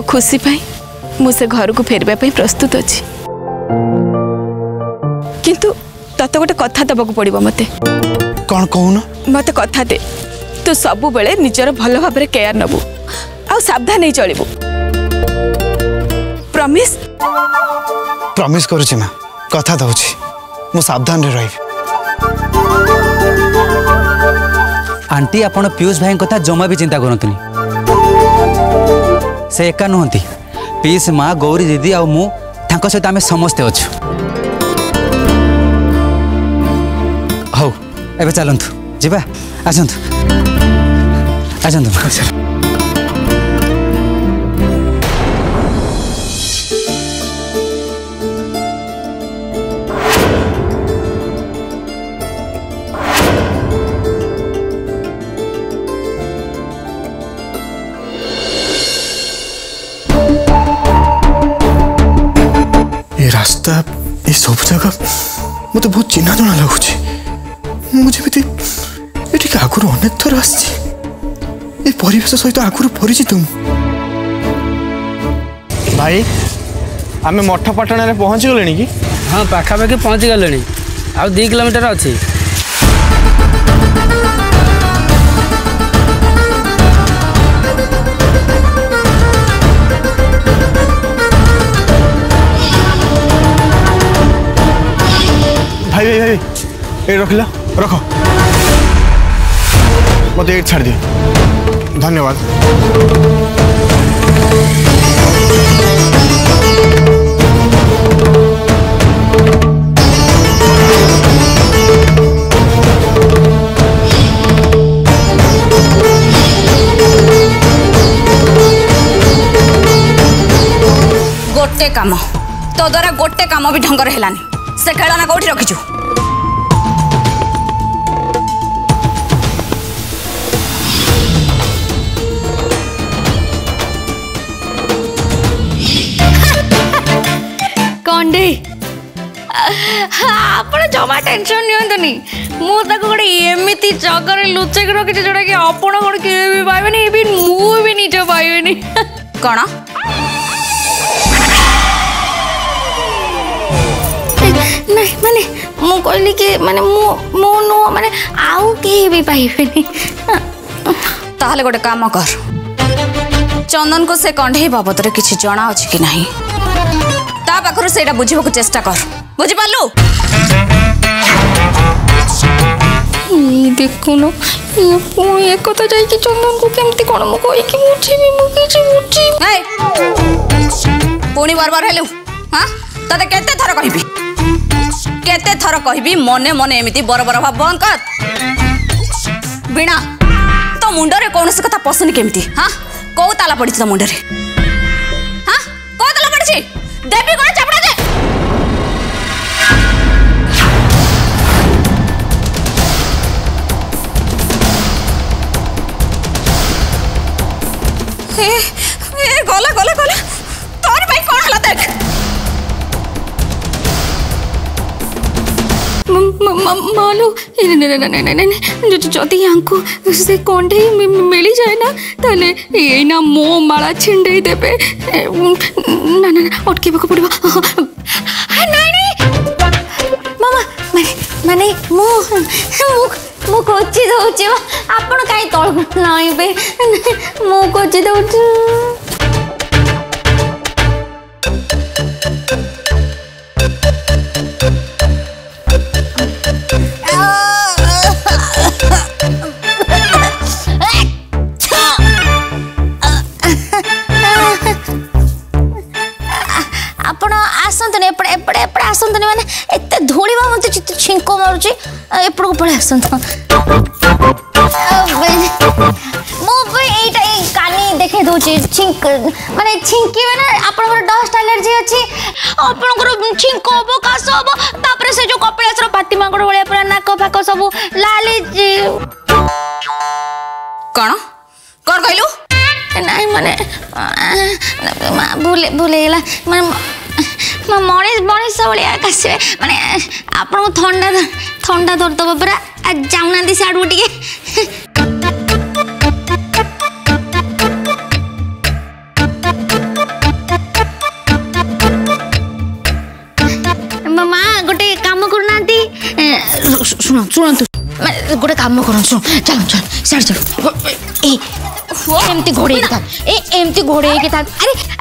तो खुशी मुझे घर को फेरबा प्रस्तुत अच्छी किंतु तत गोटे कथा दबाक पड़ो मत कौन कहून मत कथा दे तू सब बेले निजर भल भाव केयर नबू सावधान नहीं चलबू प्रमिस प्रमिस करुची मां कथा दउची मु सावधान रे रहबी आंटी आपण पीयूष भाई कथा जमा भी चिंता करंतनी से एका नहंती पीयूष मां गौरी दीदी आ मु तांको सहित आमे समस्त अछु हौ एबे चलंतु जीवा आसंतु आसंतु सर रास्ता ये सब जगह मत बहुत चिन्ह जना लगुच मुझे भी ये आगुरी अनेक थर आस सहित आगुरी परिचित भाई आम मठ पटना पहुँच गले कि हाँ पाखापाखि पहुँच गले आ 2 किलोमीटर अच्छी रख ला रख मत छाड़ दियो धन्यवाद गोटे काम तो द्वारा गोटे काम भी ढंग हेलानी से खेलना कौटी रखीचु जमा टेंशन नि गोटे एमती जगह लुचेक रखी जोटा कि आपण कौन कि पाइबे मुझे निज पाइबे कौन माने मु कहली कि माने मु नु माने आउ के भी पाइबे ताहले गोटे काम कर चंदन को से कंढे बाबद रे किछि जणा अछि कि नाही ता पाखर सेटा बुझिबा को चेष्टा कर बुझि पालु ई देखो न ये कथा जाई कि चंदन को केमती कोन मु कोई कि मुठी ए पुणी बार-बार हेलु हां तते केते थर कहिबी मने मने एमिति बर बर भाव बंद कर बिना तो मुंड रे कौन सी कथा पसंद केमती हां को ताला पड़ी तो मुंड रे हां को ताला पड़ी देवी कोन चपड़ा दे हे ए गोला गोला गोला तोर भाई कोन हला देख मानो नहीं जदि यहाँ से कंढे मिली जाए ना ताले ये ना मो माला छिंडे देवे ना ना अटके पड़ो मामा माने कोची दौचे आप कहीं तौक नाइबे मु कोची दौच छिंको मारुची एपड़ को पड़े आसत कानी देखे दूची छिंक माने छिंकी माने आपन डस्ट एलर्जी अछि आपन को छिंको हो कास हो तापर से जो कपिलास रो पातिमा गड़ वाले पूरा नाक फाक सब लाली कोन कर कहलु नहीं माने भूले भूलेला माने मनीष मनीष भाई माने आप थंडा धरदेव पूरा जाऊना सियाड़ू टे शुणु गोटे कम कर चल चल साढ़े चल घोड़े एमती घोड़े था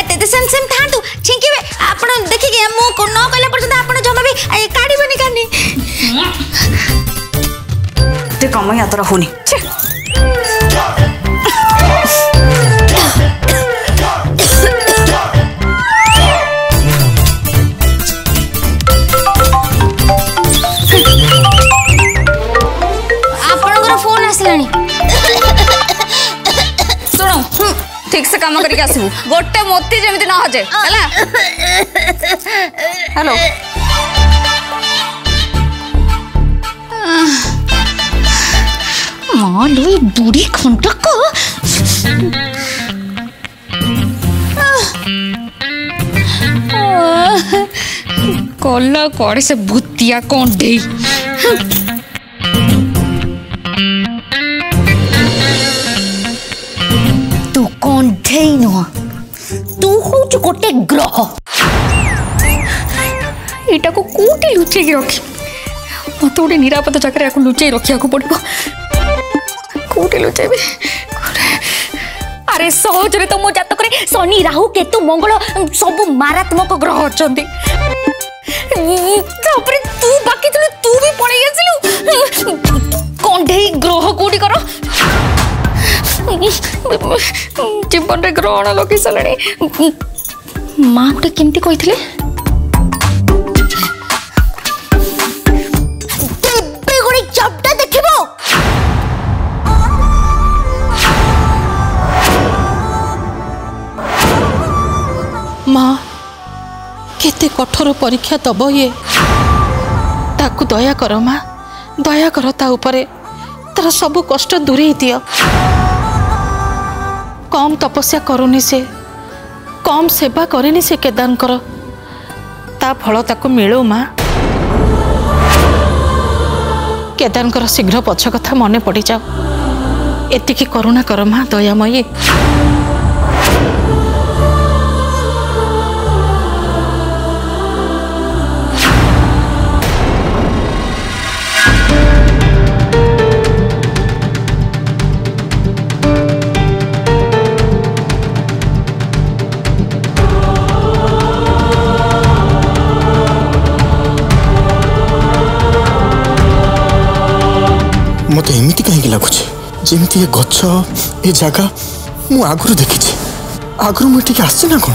अरे सेम सेम था छिंके आप देखिए मुझे न कहला पर्यटन आप जमा भी काटबनी कानी कम यात्रा होनी ठीक से काम करके आसबू गोटे मोती जमी न हजे हेलो माँ लो बुढ़ी खंडक कला कड़े से भूतिया कंडे तू हूँ गोटे ग्रह यहाँ को कौटी लुचेक रखी मत गोटे निरापद जगह लुचे रखा पड़ो कौटी लुचे अरे सहज तो मो जातक शनि राहु केतु मंगल सब मारात्मक ग्रह अच्छा तू बाकी तू भी पड़े कंडे ग्रह कौटी कर जीवन रे ग्रहण लगे सारे माँ गोटे केमती कही चपटा देख माँ केते कठोर परीक्षा दब ये ताकू दया कर माँ दया कर ता उपरे तार सब कष्ट दूरे दियो कम तपस्या करूनी से कम सेवा करनी से केदार कर ता फल ताको मिलू माँ केदार शीघ्र पछ कथा मन पड़ जाओ एतिकी करुणा कर माँ दयामयी मत एमती कहीं लगुच जमी ये गच ये जगा मु आगु देखी आगु मुझे आसना कौन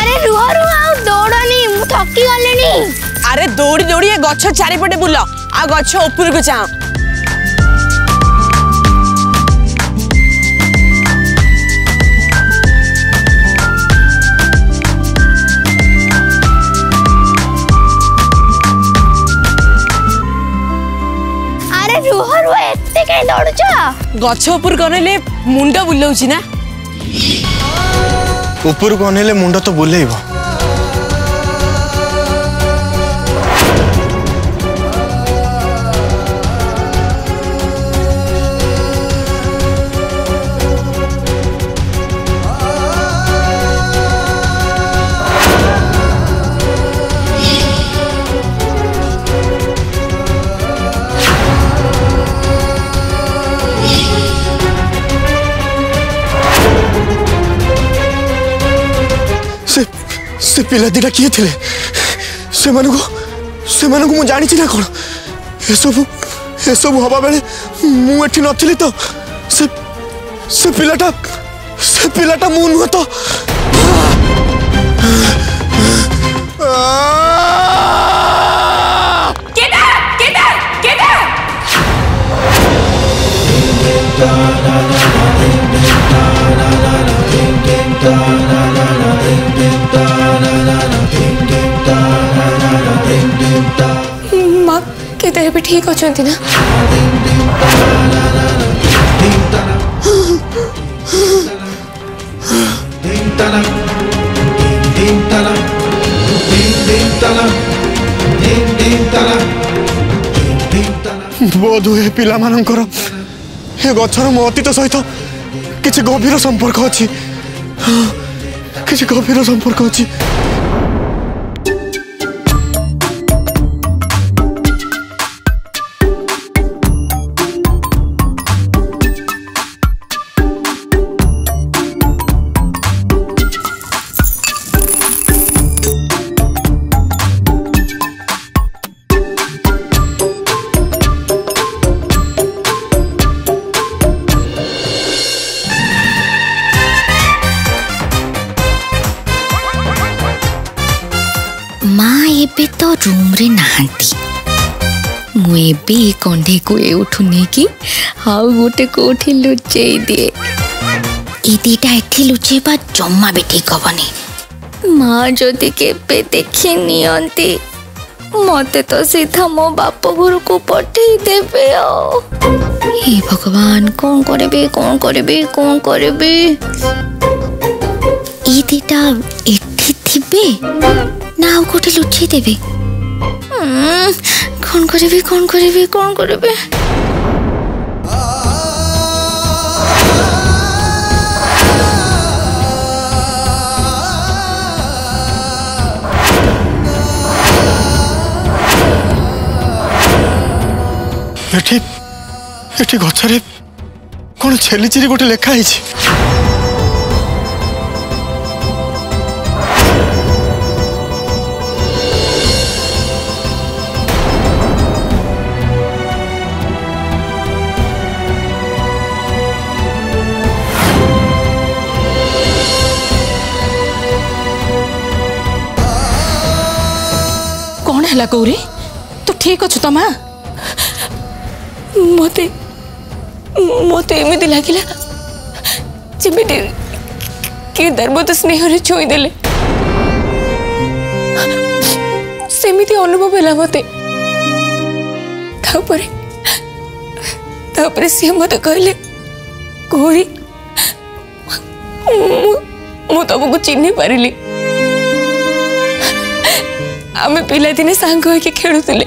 अरे रुह रुह दौड़ानी मु थकी गले अरे दौड़ी दौड़ी ये गच चारिपटे बुल आ गच ऊपर को चाह गछ उपर कनेले मुंड बुलाउची ना उपर कनेले मुंड तो बुलेइबो से पिला दिटा किए थे से मानू को मु जानी ना कौन ये सब हवा बेले मुझे नी तो से पिलाटा मु नुह तो भी ठीक अच्छा ना बोध हुए पिला गचर मो अतीत सहित किसी गभीर संपर्क अच्छी किसी गंभीर संपर्क अच्छी रूम्रे नहांती कंधे को एठू नहीं हाउ गोटे कोठी लुचेई दिए दीटा एठी लुचेबा जम्मा भी ठीक हेनी माँ जदि के देखी नियंती मते तो सीधा मो बाप घर को पठेई देबे। हे भगवान कौन करबे कौन करबे कौन करबे ई दीटा एठी थिबे ना आउ कोठी लुचेई देबे कौन करेबे कौन करेबे कौन करेबे एठी एठी गछरे कौन छेलीचिरी गोटे लेखा है गौरी तू ठीक अच्छु तो माँ मते मते एमती लगे जमी किए दर्द स्नेह छुईदेले सेमती अनुभव है मत सी मत कहले गौरी मु तुमको चिन्ह पारिली आमे पिला दिने सांग होके खेलुतिले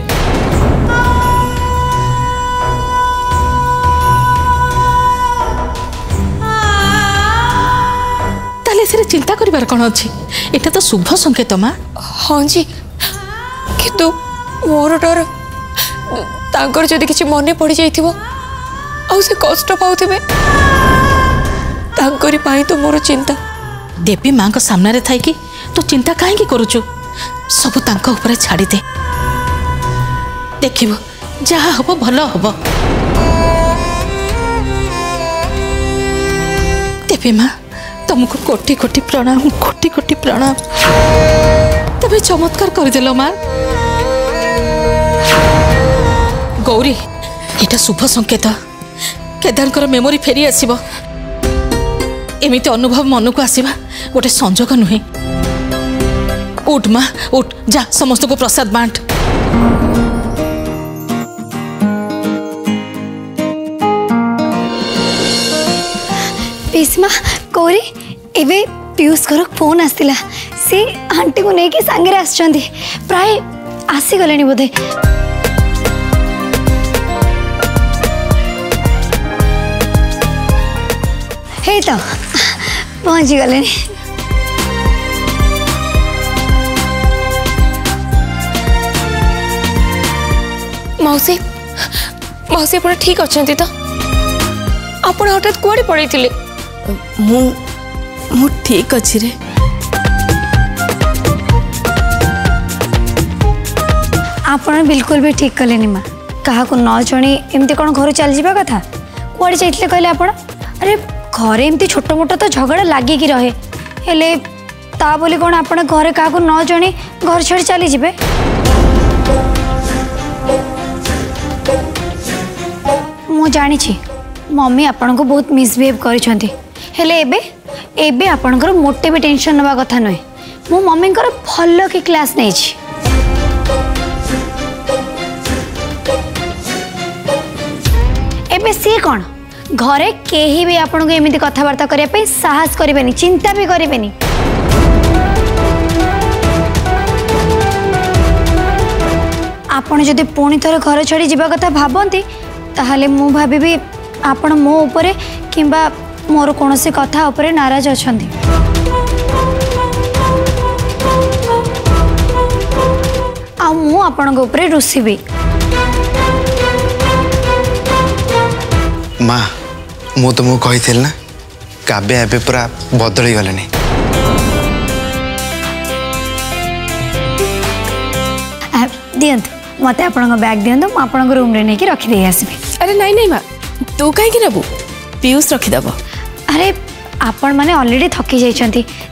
ताले सिरे चिंता करिवार कोन अछि एटा तो शुभ संकेत मा। हां जी किंतु मोर डर तांकर जदी किछि मने पड़ी जाइथिबो आ से कष्ट पाउथिबे तांकरी पाई तो मोर चिंता देवी मां को सामने रे थाई कि तो चिंता काहे की करूछु सबू तांका उपरे छाड़ी दे देखिबो जहा हबो भलो हबो देवी माँ तुमको कोटी कोटी प्रणाम कोटी कोटी प्रणाम तबे चमत्कार करदेलो माँ गौरी एटा शुभ संकेत केदारकर मेमोरी फेरी आसीबो एमिते अनुभव मन को आसीबा गोटे संजोग नुहे उठ माँ उठ जा समस्त को प्रसाद बांट पेशमा कोरे एवे पीयूष घर फोन आसला से आंटी को लेकिन सांगे आस प्राय आसीगले बोधे हे तो पहुँच गले मौसी मौसी आप ठीक अच्छा तो आप हठात कौड़े पड़े थे मु ठीक अच्छी रे आप बिल्कुल भी ठीक कले माँ क्या न जणी एमती कौन घर चल जावा कथा कौड़े जाइए कहले आप अरे घर एमती छोट मोट तो झगड़ा लगिक रहे हेले ता बोली कौन आप घर क्या न जणी घर छाड़ी चली जाए मु जानी मम्मी आपण को बहुत मिसबिहेव करें आपणकर मोटे भी टेंशन नवा कथा नुहे मो मम्मी भल की क्लास नहीं एबे सी कौन घरे केही भी आपण को एमती कथबार्ता करने साहस करें चिंता भी करें आपण जदि पुणी थोड़े घर छाड़ी जावा कथा भावती ताहले मु भाभी भी आपण मो उपरे किंबा मोर कौन सी कथा उपरे नाराज अच्छा आपन ऊपर रुसिबी। माँ मु तुमको कही ना काव्या एवं पूरा बदली गलानी। दिं मत आप बैग दिं मुझे रूम रे नहीं रखिदे आसबी। अरे नहीं नहीं माँ तू कहीं नबू पीयूष रखिदेव। अरे आपण मैंने ऑलरेडी थकी जाइए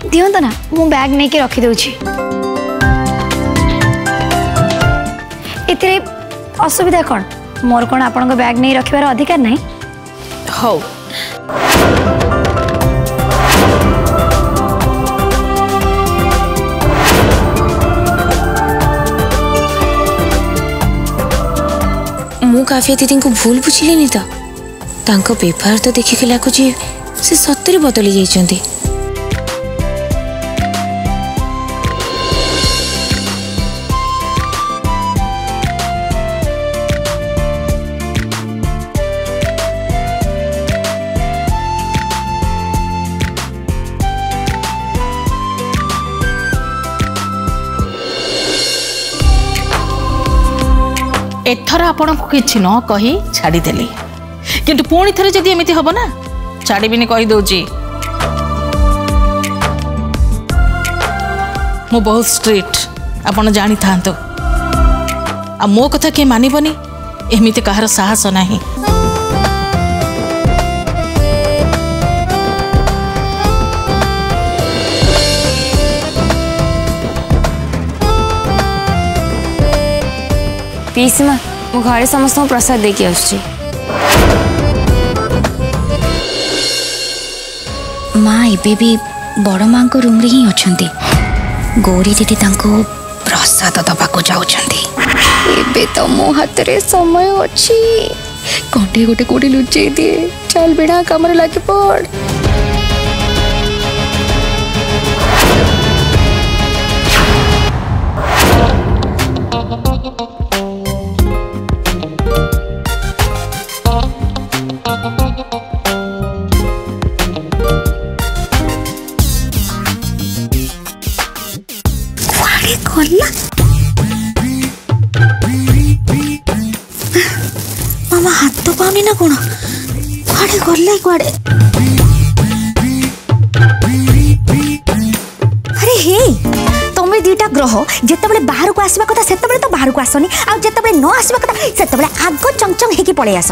दिंत ना मु बैग नहीं रखिदे ए असुविधा कौन मोर कौन आपण बैग नहीं रखिबार अधिकार नहीं। हौ मु काव्या दीदी को भूल बुझिली तो तांको व्यवहार तो देखिके लगुच से सतरे बदली जाइछंती। एथर आपण को किसी न कही छाड़देली किंतु पुणी थे जदि एमती हम ना छाड़ी भी नहीं दौची। मो बहुत स्ट्रिक्ट आपड़ जानी था तो। आ मो कथा किए मानबनी एमती कहार साहस ना। पीसीमा मो घरे समस्त प्रसाद देके आसुची। माँ एबे भी बड़ माँ को रूम रे ही अछंती। गौरी दीदी तांको प्रसाद दबा को जाउछंती। एबे तो मो हाथ रे समय अछि कोठे गोटे कोठे लुचै दिए चल बेड़ा कमरे लागे पड़। मामा हाथ तो पानी ना कौन कुआड़े गल्ला कुआड़े। अरे हे तुम्हें दीटा ग्रह जिते बाहर को आसवा कथा से तो बाहर को आसनी आ जिते न आसवा कथा से आग चंगचंग होकर पलि आस।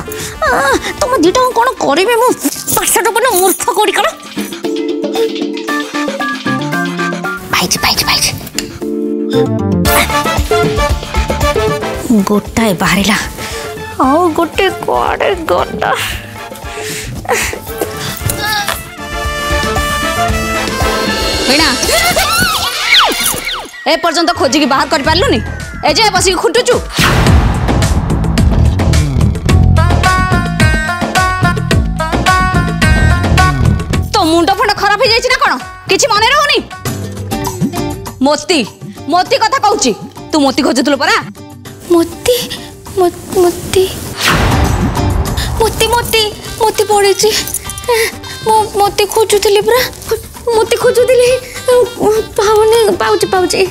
तुम दीटा कौन करें मुझे मूर्ख कौड़ी कौन भाई भाई भाई गोटाए बाहर आओ गोटे कड़े गोटा। ए पर्यंत खोजिकी बाहर कर पारलुनी एजे बस खुटुचु। तो मुंड फुंड खराब हो जाइछि ना कोन किछि मन रहउनी। मोती मोती कथा कहूची तू मोती खोजुल परा। मोती मोती मोती मोती मोती पड़े मोती खोजुली परा मोती खोजुली पाउची पाउची।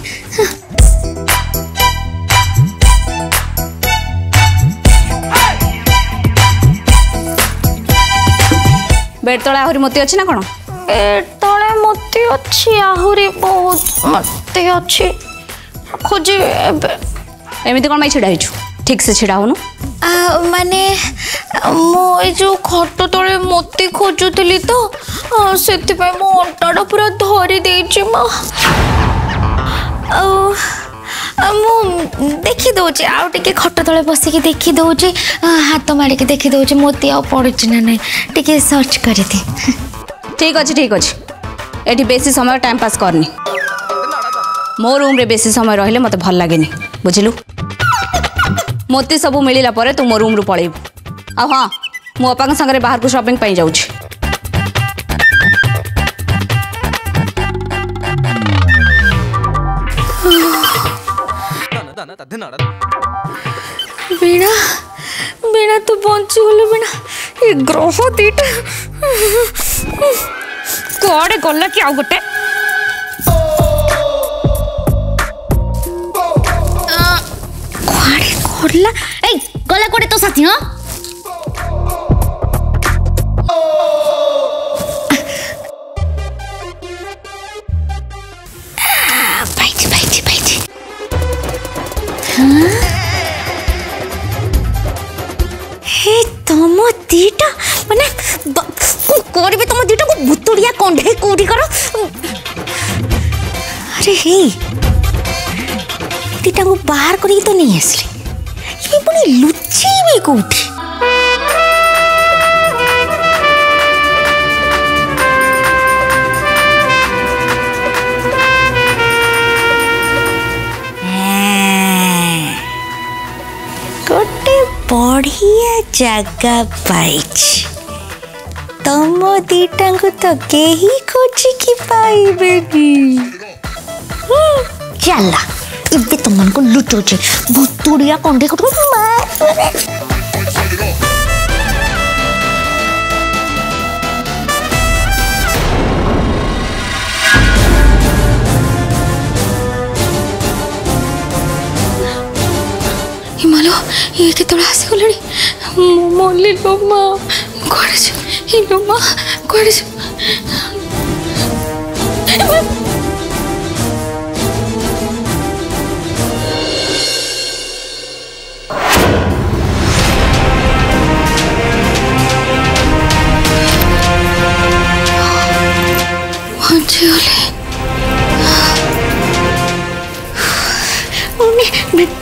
बेड तले आहरी मोती अच्छी ना कौन। बेड तले मोती अच्छी आहरी बहुत मोती अच्छी खोजे एमती कौन छिड़ा ठीक से छिड़ा होनु माने मो जो खट तले मोती खोजुली तो से मो अंटाटा पूरा धरी देछि। माँ मु देखी दौचे आउ टे खट तले बसिकी देखी दौचे हाथ मारिकी देखी दौचे मोती आ पड़ुछि ना नहीं टे सर्च करे। ठीक अच्छे एठी बेसी समय टाइम पास करनी मो रूम रे बेसी समय रहिले मत भल लगे बुझलु। मोती सब मिलला परे तू मो रूम रु पळेबु। आ हां मो अपांग संगरे बाहर को शॉपिंग पई जाउछि। बीणा बीणा तू बंची होलो बीणा ए ग्रह दीटा कोडे गल्ला कि आ गोटे घोड़ला ए गला कोडे तो साथी हो बैठी बैठी बैठी हां हे तमो दीटा माने करबे तमो दीटा को भुतुड़िया कोंढे कोठी करो अरे हे दीटा को बाहर करी तो नहीं असली ये पुनी लुच्ची में कोठी बढ़िया जगह पाइछ तमो दीटा को तो केही खोजी की पाई बेबी चला इबे तुमन को लुटो छे भुतुड़िया कोंडे को मार हिमालो ये कितना हसी गलड़ी मोली लोमा कोड़े छ ये लोमा कोड़े छ ओले ओने बिक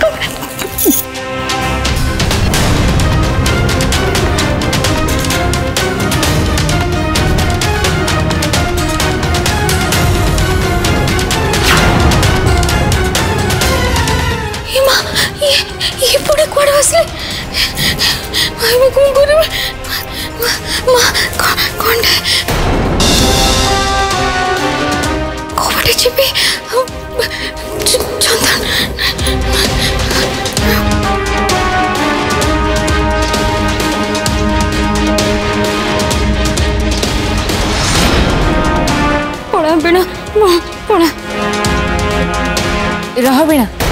रह बिना